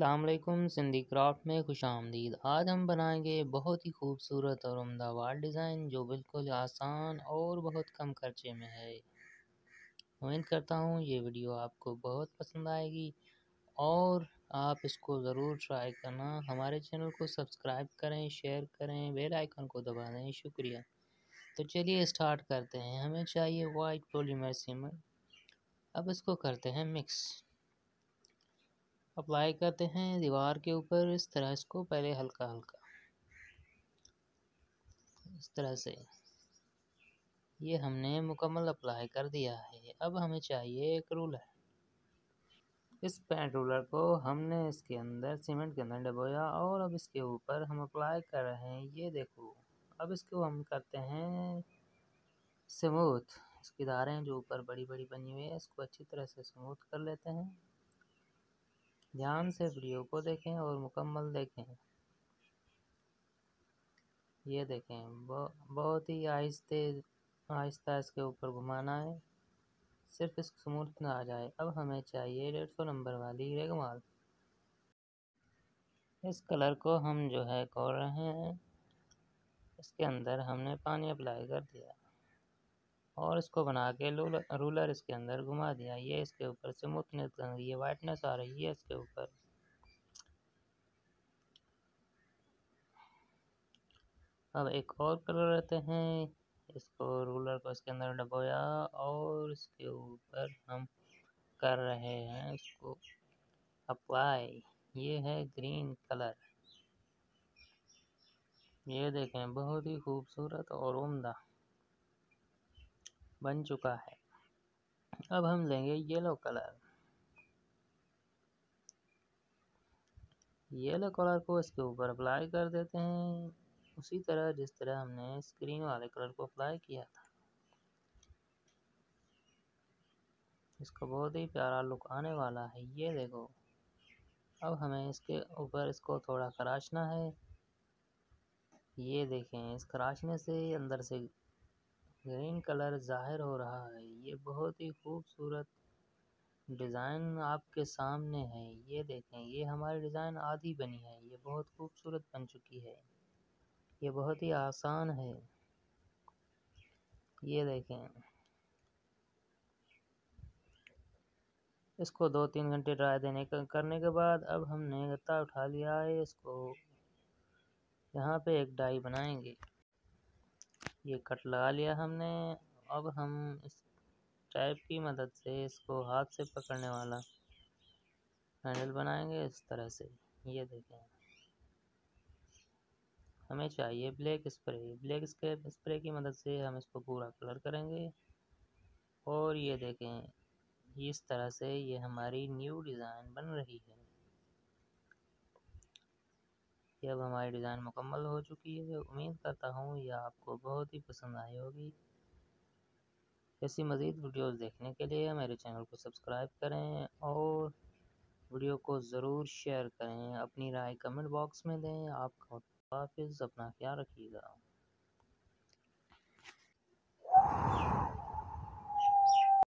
अस्सलाम वालेकुम, सिंधी क्राफ्ट में खुश आमदीद। आज हम बनाएंगे बहुत ही खूबसूरत और उम्दा वाल डिज़ाइन जो बिल्कुल आसान और बहुत कम खर्चे में है। उम्मीद करता हूँ ये वीडियो आपको बहुत पसंद आएगी और आप इसको ज़रूर ट्राई करना। हमारे चैनल को सब्सक्राइब करें, शेयर करें, बेल आइकन को दबा दें। शुक्रिया। तो चलिए स्टार्ट करते हैं। हमें चाहिए वाइट पॉलीमर सीमेंट। अब इसको करते हैं मिक्स, अप्लाई करते हैं दीवार के ऊपर इस तरह। इसको पहले हल्का हल्का इस तरह से ये हमने मुकम्मल अप्लाई कर दिया है। अब हमें चाहिए एक रूलर। इस पेंट रूलर को हमने इसके अंदर सीमेंट के अंदर डबोया और अब इसके ऊपर हम अप्लाई कर रहे हैं। ये देखो, अब इसको हम करते हैं स्मूथ। इसकी धारें जो ऊपर बड़ी बड़ी बनी हुई है इसको अच्छी तरह से स्मूथ कर लेते हैं। ध्यान से वीडियो को देखें और मुकम्मल देखें। ये देखें, बहुत ही आहिस्ता इसके ऊपर घुमाना है, सिर्फ इस स्मूथ ना आ जाए। अब हमें चाहिए 150 नंबर वाली रेगमाल। इस कलर को हम जो है कर रहे हैं, इसके अंदर हमने पानी अप्लाई कर दिया और इसको बना के रूलर इसके अंदर घुमा दिया। ये इसके ऊपर से स्मूथनेस आ रही है, वाइटनेस आ रही है इसके ऊपर। अब एक और कलर लेते हैं। इसको रूलर को इसके अंदर डबोया और इसके ऊपर हम कर रहे हैं इसको अप्लाई। ये है ग्रीन कलर। ये देखें, बहुत ही खूबसूरत और उम्दा बन चुका है। अब हम लेंगे येलो कलर। येलो कलर को इसके ऊपर अप्लाई कर देते हैं, उसी तरह जिस तरह हमने स्क्रीन वाले कलर को अप्लाई किया था। इसको बहुत ही प्यारा लुक आने वाला है। ये देखो, अब हमें इसके ऊपर इसको थोड़ा खराशना है। ये देखें, इस खराशने से अंदर से ग्रीन कलर ज़ाहिर हो रहा है। ये बहुत ही खूबसूरत डिज़ाइन आपके सामने है। ये देखें, ये हमारी डिज़ाइन आधी बनी है। ये बहुत खूबसूरत बन चुकी है। ये बहुत ही आसान है। ये देखें, इसको 2-3 घंटे ड्राई करने के बाद अब हमने गत्ता उठा लिया है। इसको यहाँ पे एक डाई बनाएंगे। ये कट लगा लिया हमने। अब हम इस टाइप की मदद से इसको हाथ से पकड़ने वाला हैंडल बनाएंगे इस तरह से। ये देखें, हमें चाहिए ब्लैक स्प्रे। ब्लैक स्प्रे की मदद से हम इसको पूरा कलर करेंगे। और ये देखें, इस तरह से ये हमारी न्यू डिज़ाइन बन रही है। कि अब हमारी डिज़ाइन मुकम्मल हो चुकी है। उम्मीद करता हूँ यह आपको बहुत ही पसंद आई होगी। ऐसी मज़ीद वीडियोस देखने के लिए मेरे चैनल को सब्सक्राइब करें और वीडियो को ज़रूर शेयर करें। अपनी राय कमेंट बॉक्स में दें। आपका हाफिज़, अपना ख्याल रखिएगा।